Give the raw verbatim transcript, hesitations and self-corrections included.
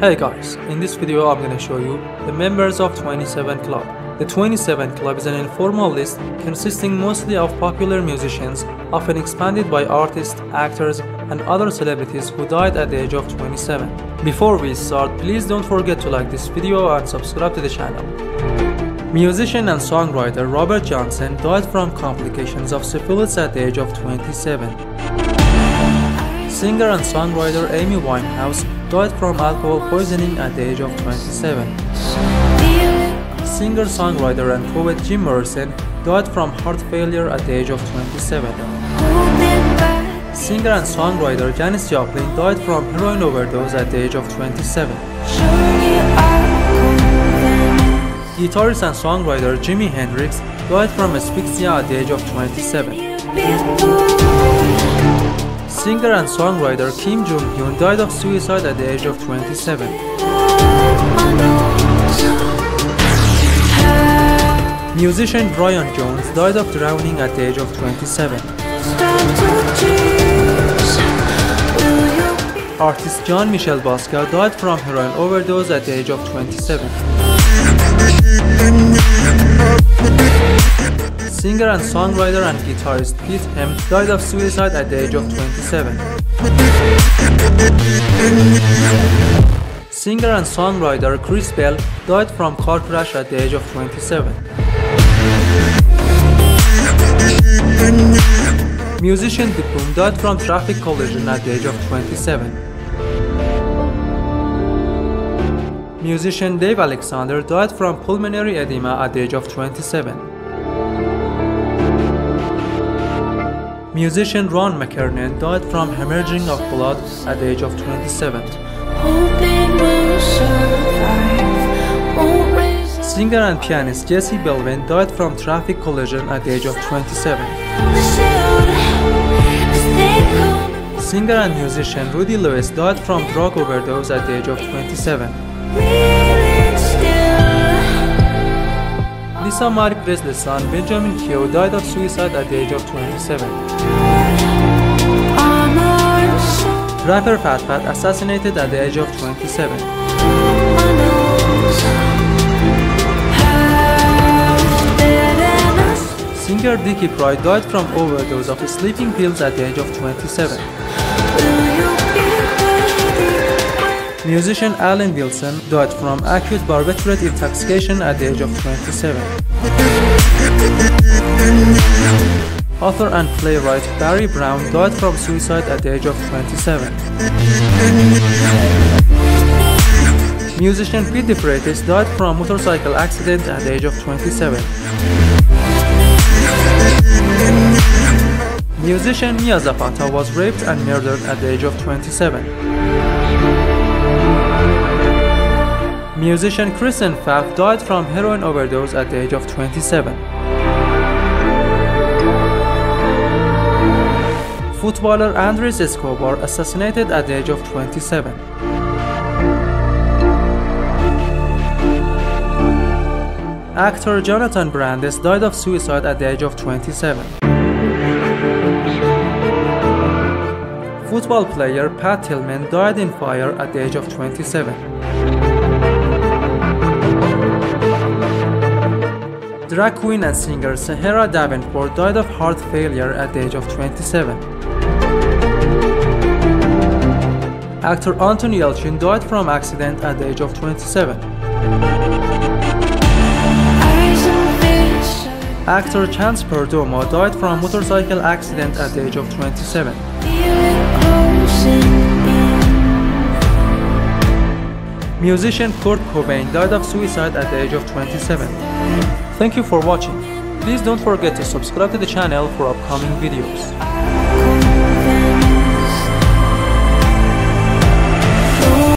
Hey guys, in this video I'm gonna show you the members of twenty-seven Club. The twenty-seven Club is an informal list consisting mostly of popular musicians, often expanded by artists, actors, and other celebrities who died at the age of twenty-seven. Before we start, please don't forget to like this video and subscribe to the channel. Musician and songwriter Robert Johnson died from complications of syphilis at the age of twenty-seven. Singer and songwriter Amy Winehouse died from alcohol poisoning at the age of twenty-seven. Singer-songwriter and poet Jim Morrison died from heart failure at the age of twenty-seven. Singer and songwriter Janis Joplin died from heroin overdose at the age of twenty-seven. Guitarist and songwriter Jimi Hendrix died from asphyxia at the age of twenty-seven. Singer and songwriter Kim Jong-hyun died of suicide at the age of twenty-seven. Musician Brian Jones died of drowning at the age of twenty-seven. Artist Jean-Michel Basquiat died from heroin overdose at the age of twenty-seven. Singer and songwriter and guitarist Keith M died of suicide at the age of twenty-seven. Singer and songwriter Chris Bell died from car crash at the age of twenty-seven. Musician Diplo died from traffic collision at the age of twenty-seven. Musician Dave Alexander died from pulmonary edema at the age of twenty-seven. Musician Ron McKernan died from hemorrhaging of blood at the age of twenty-seven. Singer and pianist Jesse Belvin died from traffic collision at the age of twenty-seven. Singer and musician Rudy Lewis died from drug overdose at the age of twenty-seven. Lisa Marie Presley's son Benjamin Keough died of suicide at the age of twenty-seven. Rapper Fat Pat assassinated at the age of twenty-seven. Singer Dickie Pride died from overdose of sleeping pills at the age of twenty-seven. Musician Alan Wilson died from acute barbiturate intoxication at the age of twenty-seven. Author and playwright Barry Brown died from suicide at the age of twenty-seven. Musician Pete De Freitas died from motorcycle accident at the age of twenty-seven. Musician Mia Zapata was raped and murdered at the age of twenty-seven. Musician Kristen Pfaff died from heroin overdose at the age of twenty-seven. Footballer Andres Escobar assassinated at the age of twenty-seven. Actor Jonathan Brandis died of suicide at the age of twenty-seven. Football player Pat Tillman died in fire at the age of twenty-seven. Drag queen and singer Sahara Davenport died of heart failure at the age of twenty-seven. Actor Anton Yelchin died from accident at the age of twenty-seven. Actor Chance Perdomo died from motorcycle accident at the age of twenty-seven. Musician Kurt Cobain died of suicide at the age of twenty-seven. Thank you for watching. Please don't forget to subscribe to the channel for upcoming videos.